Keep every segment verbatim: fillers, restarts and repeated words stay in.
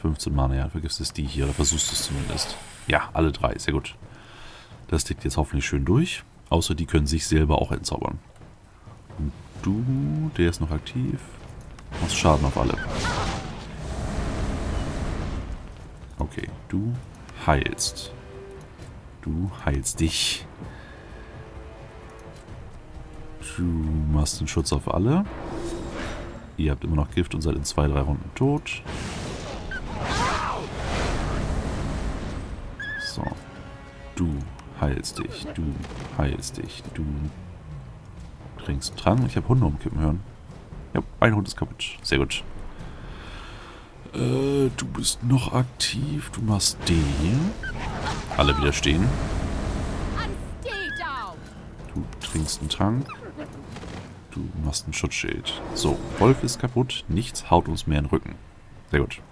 fünfzehn Mana, ja, vergibst es die hier, oder versuchst es zumindest. Ja, alle drei, sehr gut. Das tickt jetzt hoffentlich schön durch. Außer die können sich selber auch entzaubern. Und du, der ist noch aktiv. Machst Schaden auf alle. Okay, du heilst. Du heilst dich. Du machst den Schutz auf alle. Ihr habt immer noch Gift und seid in zwei, drei Runden tot. So. Du heilst dich. Du heilst dich. Du trinkst Trank. Ich habe Hunde umkippen hören. Ja, ein Hund ist kaputt. Sehr gut. Äh, du bist noch aktiv. Du machst den. Alle widerstehen. Du trinkst einen Trank. Du machst ein Schutzschild. So, Wolf ist kaputt. Nichts haut uns mehr in den Rücken. Sehr gut.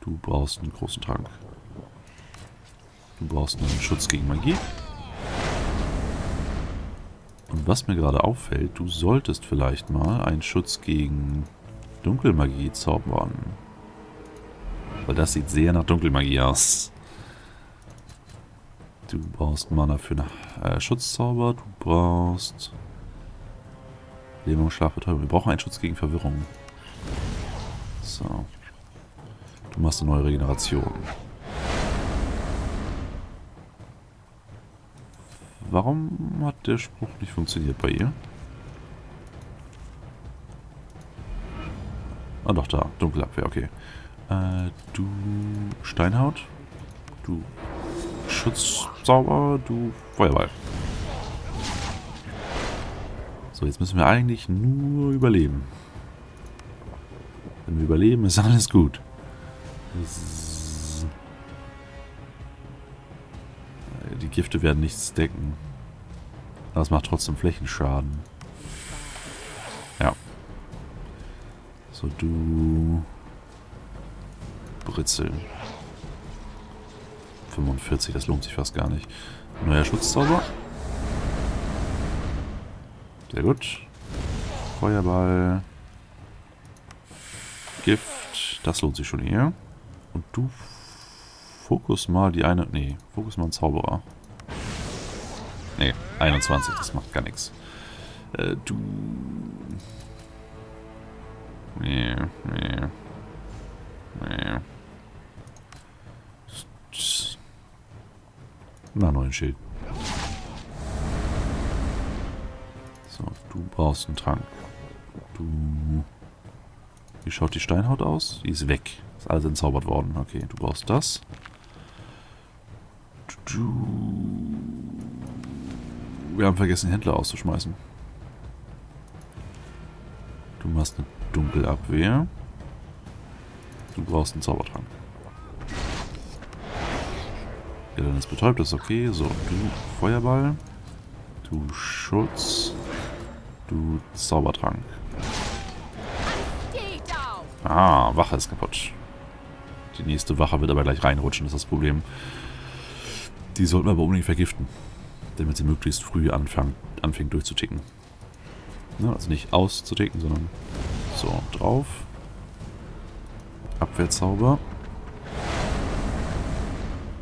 Du brauchst einen großen Trank. Du brauchst einen Schutz gegen Magie. Und was mir gerade auffällt, du solltest vielleicht mal einen Schutz gegen Dunkelmagie zaubern. Weil das sieht sehr nach Dunkelmagie aus. Du brauchst Mana für einen äh, Schutzzauber. Du brauchst... Lähmung, Schlafbetäubung. Wir brauchen einen Schutz gegen Verwirrung. So. Du machst eine neue Regeneration. Warum hat der Spruch nicht funktioniert bei ihr? Ah doch, da. Dunkelabwehr, okay. Äh, du Steinhaut. Du Schutzzauber. Du Feuerball. So, jetzt müssen wir eigentlich nur überleben. Wenn wir überleben, ist alles gut. Die Gifte werden nichts decken. Aber es macht trotzdem Flächenschaden. Ja. So, du... Britzel. fünfundvierzig, das lohnt sich fast gar nicht. Neuer Schutzzauber. Sehr gut. Feuerball. Gift. Das lohnt sich schon eher. Und du fokus mal die eine... Nee, fokus mal einen Zauberer. Nee, einundzwanzig. Das macht gar nichts. Äh, du... Nee, nee. Nee. Na, neuen Schild. Du brauchst einen Trank. Du. Wie schaut die Steinhaut aus? Die ist weg. Ist alles entzaubert worden. Okay, du brauchst das. Du. Wir haben vergessen, den Händler auszuschmeißen. Du machst eine Dunkelabwehr. Du brauchst einen Zaubertrank. Ja, dann ist betäubt, das ist okay. So, du Feuerball. Du Schutz. Du Zaubertrank. Ah, Wache ist kaputt. Die nächste Wache wird aber gleich reinrutschen, das ist das Problem. Die sollten wir aber unbedingt vergiften. Damit sie möglichst früh anfängt, anfängt durchzuticken. Ja, also nicht auszuticken, sondern so, drauf. Abwehrzauber.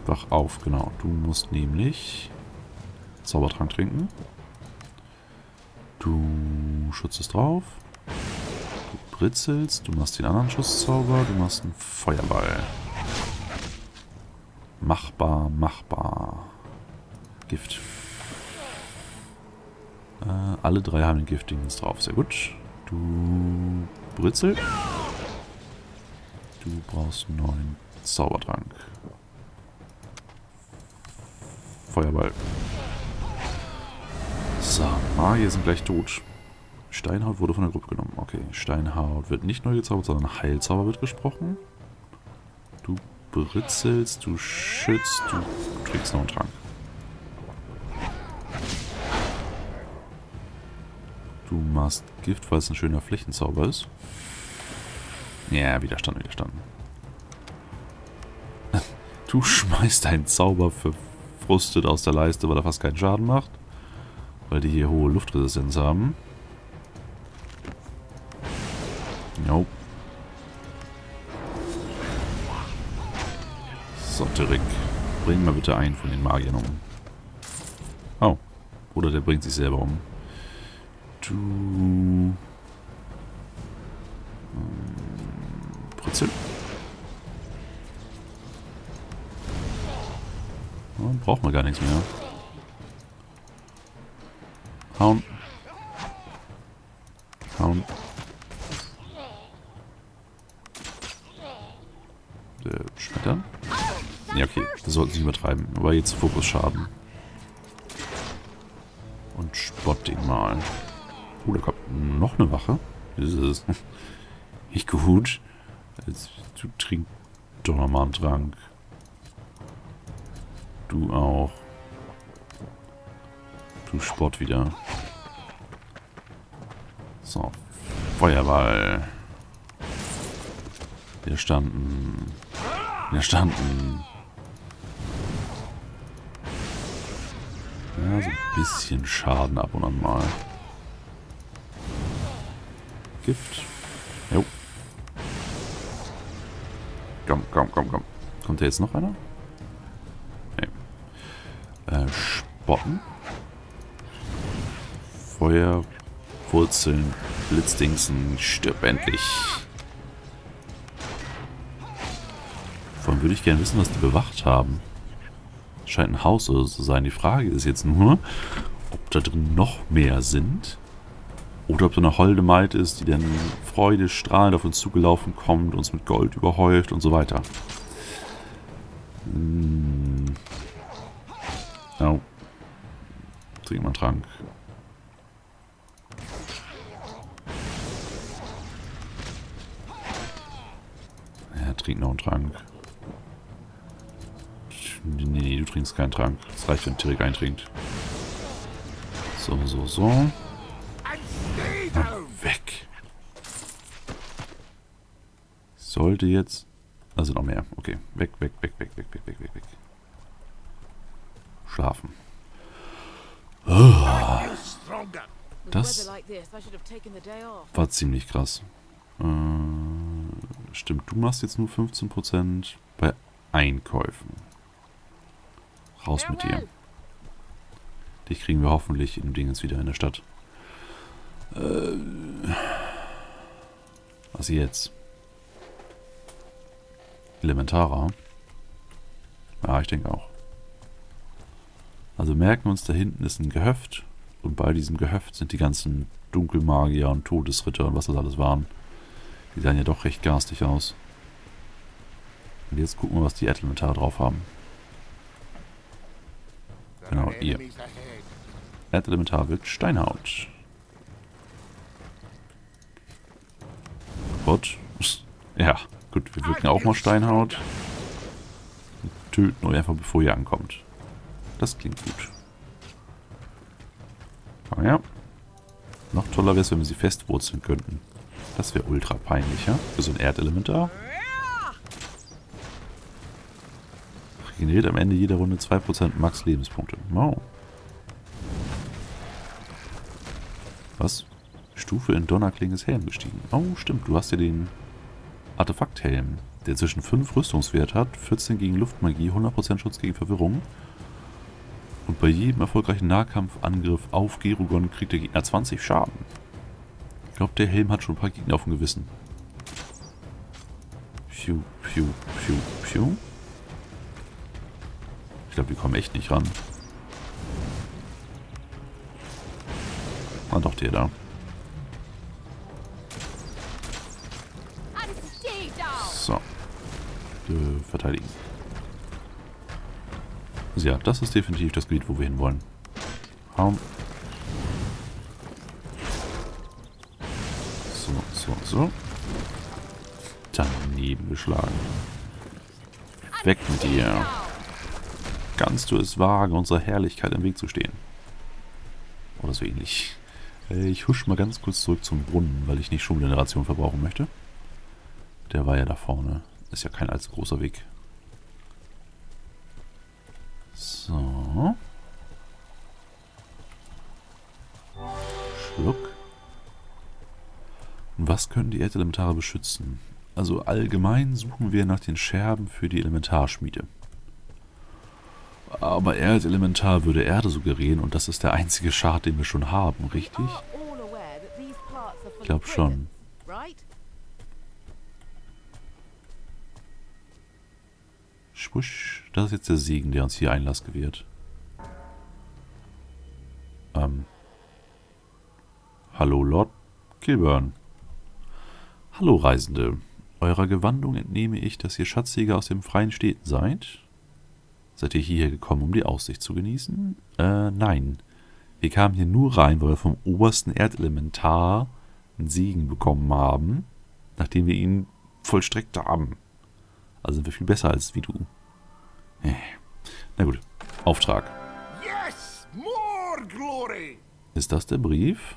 Wach auf, genau. Du musst nämlich Zaubertrank trinken. Du schützt drauf. Du britzelst. Du machst den anderen Schusszauber. Du machst einen Feuerball. Machbar, machbar. Gift. Äh, alle drei haben den Giftdingens drauf. Sehr gut. Du britzel. Du brauchst einen neuen Zaubertrank. Feuerball. So, Magier sind gleich tot. Steinhaut wurde von der Gruppe genommen. Okay, Steinhaut wird nicht neu gezaubert, sondern Heilzauber wird gesprochen. Du britzelst, du schützt, du kriegst noch einen Trank. Du machst Gift, weil es ein schöner Flächenzauber ist. Ja, Widerstand, Widerstand. Du schmeißt einen Zauber verfrustet aus der Leiste, weil er fast keinen Schaden macht. Weil die hier hohe Luftresistenz haben. Nope. Rick. Bring mal bitte einen von den Magiern um. Oh. Oder der bringt sich selber um. Du... Brutzel. Oh, braucht man gar nichts mehr. Hauen. Hauen. Der Schmettern. Ja, okay. Das sollten sie nicht übertreiben. Aber jetzt Fokus Schaden. Und spott ihn mal. Oh, da kommt noch eine Wache. Das ist nicht gut. Du trinkst doch nochmal einen Trank. Du auch. Du Sport wieder. So. Feuerball. Wir standen. Wir standen. Ja, so ein bisschen Schaden ab und an mal. Gift. Jo. Komm, komm, komm, komm. Kommt da jetzt noch einer? Nee. Äh, Spotten. Feuer. Wurzeln. Blitzdingsen. Stirb endlich. Vor allem würde ich gerne wissen, was die bewacht haben. Scheint ein Haus oder so zu sein. Die Frage ist jetzt nur, ob da drin noch mehr sind. Oder ob da eine holde Maid ist, die dann freudestrahlend auf uns zugelaufen kommt, uns mit Gold überhäuft und so weiter. Hm. Oh. Trink mal einen Trank. Ja, trink noch einen Trank. Nee, nee, du trinkst keinen Trank. Das reicht, wenn Tirik eintrinkt. So, so, so. Na, weg. Sollte jetzt... Also noch mehr. Okay. Weg, weg, weg, weg, weg, weg, weg, weg, weg. Schlafen. Oh. Das war ziemlich krass. Äh, stimmt, du machst jetzt nur fünfzehn Prozent bei Einkäufen. Raus mit dir. Dich kriegen wir hoffentlich in dem Dingens wieder in der Stadt. Äh, was jetzt? Elementara? Ja, ich denke auch. Also merken wir uns, da hinten ist ein Gehöft. Und bei diesem Gehöft sind die ganzen Dunkelmagier und Todesritter und was das alles waren. Die sahen ja doch recht garstig aus. Und jetzt gucken wir, was die Elementara drauf haben. Genau, ihr. Erdelementar wirkt Steinhaut. Gott. Ja, gut, wir wirken auch mal Steinhaut. Wir töten euch einfach, bevor ihr ankommt. Das klingt gut. Aber ja. Noch toller wäre es, wenn wir sie festwurzeln könnten. Das wäre ultra peinlich, ja? Für so ein Erdelementar. Generiert am Ende jeder Runde zwei Prozent Max Lebenspunkte. Wow. Was? Stufe in Donnerklinges Helm gestiegen. Oh, stimmt. Du hast ja den Artefakthelm, der zwischen fünf Rüstungswert hat, vierzehn gegen Luftmagie, hundert Prozent Schutz gegen Verwirrung. Und bei jedem erfolgreichen Nahkampfangriff auf Gerugon kriegt der Gegner zwanzig Schaden. Ich glaube, der Helm hat schon ein paar Gegner auf dem Gewissen. Piu, piu, piu, piu. Ich glaube, wir kommen echt nicht ran. Ah, doch, der da. So. Äh, verteidigen. Also ja, das ist definitiv das Gebiet, wo wir hinwollen. Raum. So, so, so. Daneben geschlagen. Weg mit dir. Kannst du es wagen, unserer Herrlichkeit im Weg zu stehen? Oder so ähnlich. Ich husch mal ganz kurz zurück zum Brunnen, weil ich nicht schon wieder eine Ration verbrauchen möchte. Der war ja da vorne. Ist ja kein allzu großer Weg. So. Schluck. Und was können die Erdelementare beschützen? Also allgemein suchen wir nach den Scherben für die Elementarschmiede. Aber er als Elementar würde Erde suggerieren und das ist der einzige Schad, den wir schon haben, richtig? Ich glaube schon. Schwusch, das ist jetzt der Segen, der uns hier Einlass gewährt. Ähm. Hallo Lord Kilburn. Hallo Reisende. Eurer Gewandung entnehme ich, dass ihr Schatzjäger aus den freien Städten seid. Seid ihr hierher gekommen, um die Aussicht zu genießen? Äh, nein. Wir kamen hier nur rein, weil wir vom obersten Erdelementar einen Segen bekommen haben, nachdem wir ihn vollstreckt haben. Also sind wir viel besser als wie du. Na gut. Auftrag. Yes, more glory. Ist das der Brief?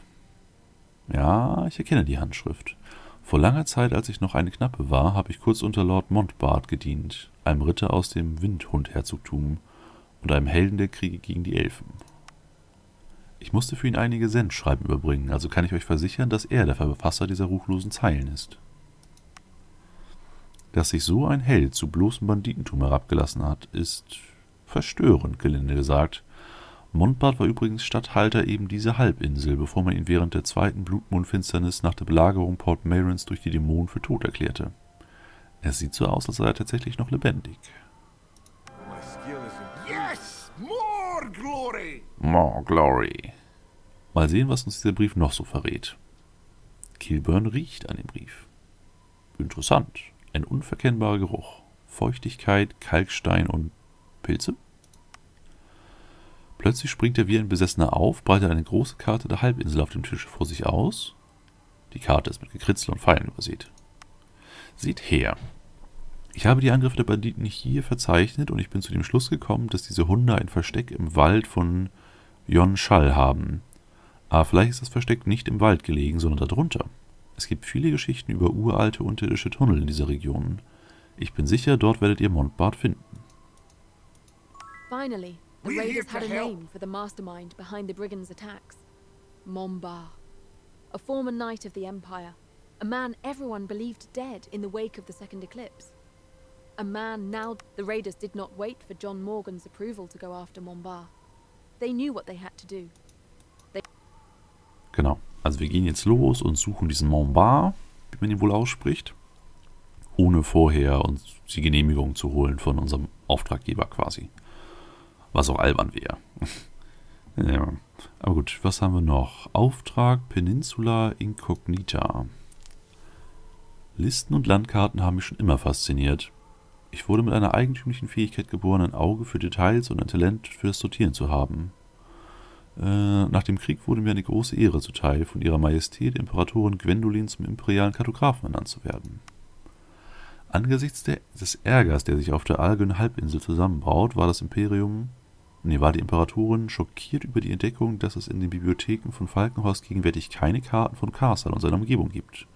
Ja, ich erkenne die Handschrift. Vor langer Zeit, als ich noch eine Knappe war, habe ich kurz unter Lord Montbart gedient, einem Ritter aus dem Windhundherzogtum und einem Helden der Kriege gegen die Elfen. Ich musste für ihn einige Sendschreiben überbringen, also kann ich euch versichern, dass er der Verfasser dieser ruchlosen Zeilen ist. Dass sich so ein Held zu bloßem Banditentum herabgelassen hat, ist verstörend, gelinde gesagt. Montbart war übrigens Statthalter eben dieser Halbinsel, bevor man ihn während der zweiten Blutmondfinsternis nach der Belagerung Port Marins durch die Dämonen für tot erklärte. Es sieht so aus, als sei er tatsächlich noch lebendig. Yes, more glory. More glory. Mal sehen, was uns dieser Brief noch so verrät. Kilburn riecht an dem Brief. Interessant. Ein unverkennbarer Geruch. Feuchtigkeit, Kalkstein und Pilze? Plötzlich springt er wie ein Besessener auf, breitet eine große Karte der Halbinsel auf dem Tisch vor sich aus. Die Karte ist mit Gekritzel und Pfeilen übersät. Seht her. Ich habe die Angriffe der Banditen hier verzeichnet und ich bin zu dem Schluss gekommen, dass diese Hunde ein Versteck im Wald von Yonschal haben. Aber vielleicht ist das Versteck nicht im Wald gelegen, sondern darunter. Es gibt viele Geschichten über uralte unterirdische Tunnel in dieser Region. Ich bin sicher, dort werdet ihr Montbart finden. Finally. The raiders had a name for the mastermind behind the brigands' attacks. Montbart, a former knight of the Empire, a man everyone believed dead in the wake of the second eclipse. A man now the raiders did not wait for John Morgan's approval to go after Montbart. They knew what they had to do. They genau, also wir gehen jetzt los und suchen diesen Montbart, wie man ihn wohl ausspricht, ohne vorher uns die Genehmigung zu holen von unserem Auftraggeber quasi. Was auch albern wäre. Ja. Aber gut, was haben wir noch? Auftrag Peninsula Incognita. Listen und Landkarten haben mich schon immer fasziniert. Ich wurde mit einer eigentümlichen Fähigkeit geboren, ein Auge für Details und ein Talent für das Sortieren zu haben. Äh, nach dem Krieg wurde mir eine große Ehre zuteil, von ihrer Majestät Imperatorin Gwendolin zum imperialen Kartografen ernannt zu werden. Angesichts der, des Ärgers, der sich auf der Algön-Halbinsel zusammenbraut, war das Imperium, nee, war die Imperatorin schockiert über die Entdeckung, dass es in den Bibliotheken von Falkenhorst gegenwärtig keine Karten von Karsal und seiner Umgebung gibt.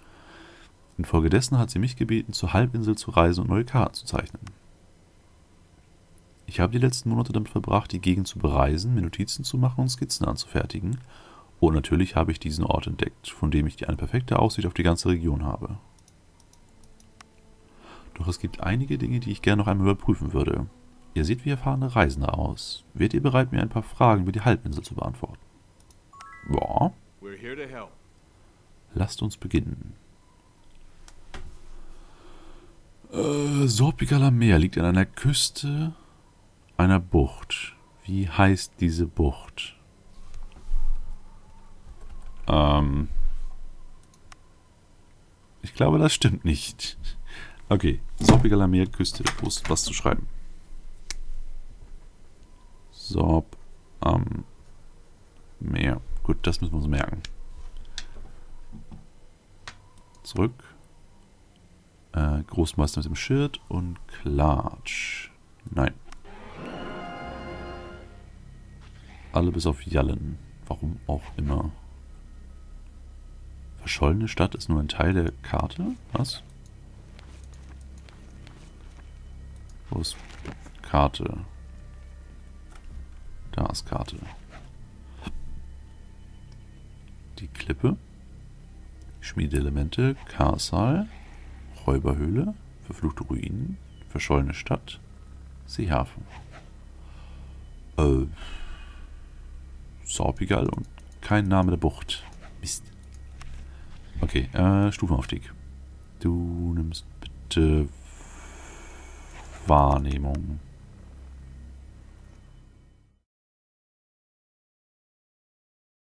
Infolgedessen hat sie mich gebeten, zur Halbinsel zu reisen und neue Karten zu zeichnen. Ich habe die letzten Monate damit verbracht, die Gegend zu bereisen, mir Notizen zu machen und Skizzen anzufertigen. Und natürlich habe ich diesen Ort entdeckt, von dem ich eine perfekte Aussicht auf die ganze Region habe. Doch es gibt einige Dinge, die ich gerne noch einmal überprüfen würde. Ihr seht wie erfahrene Reisende aus. Wärt ihr bereit, mir ein paar Fragen über die Halbinsel zu beantworten? Ja. Lasst uns beginnen. Äh, Sorpicaler Meer liegt an einer Küste einer Bucht. Wie heißt diese Bucht? Ähm. Ich glaube, das stimmt nicht. Okay, Sorpicaler Meerküste, wo ist was zu schreiben? Sorb am Meer. Gut, das müssen wir uns merken. Zurück. Äh, Großmeister mit dem Schirrt und Klatsch. Nein. Alle bis auf Jallen. Warum auch immer. Verschollene Stadt ist nur ein Teil der Karte? Was? Wo ist Karte? Da ist Karte. Die Klippe. Schmiedeelemente. Karsal. Räuberhöhle. Verfluchte Ruinen. Verschollene Stadt. Seehafen. Äh, Sorbigal und kein Name der Bucht. Mist. Okay, äh, Stufenaufstieg. Du nimmst bitte Wahrnehmung.